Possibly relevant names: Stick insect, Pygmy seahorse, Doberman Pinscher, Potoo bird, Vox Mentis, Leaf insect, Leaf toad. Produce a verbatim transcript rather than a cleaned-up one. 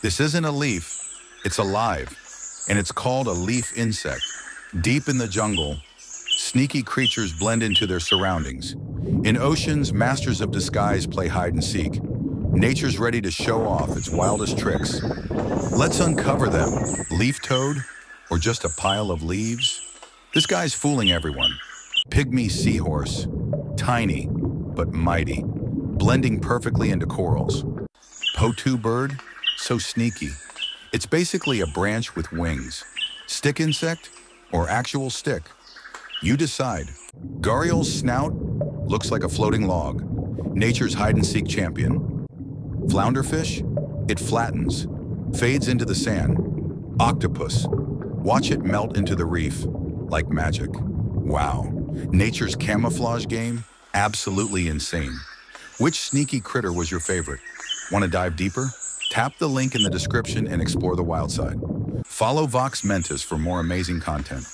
This isn't a leaf, it's alive, and it's called a leaf insect. Deep in the jungle, sneaky creatures blend into their surroundings. In oceans, masters of disguise play hide and seek. Nature's ready to show off its wildest tricks. Let's uncover them. Leaf toad, or just a pile of leaves? This guy's fooling everyone. Pygmy seahorse, tiny but mighty, blending perfectly into corals. Potoo bird, so sneaky. It's basically a branch with wings. Stick insect or actual stick? You decide. Gharial's snout looks like a floating log. Nature's hide-and-seek champion. Flounderfish? It flattens, fades into the sand. Octopus? Watch it melt into the reef like magic. Wow. Nature's camouflage game? Absolutely insane. Which sneaky critter was your favorite? Want to dive deeper? Tap the link in the description and explore the wild side. Follow Vox Mentis for more amazing content.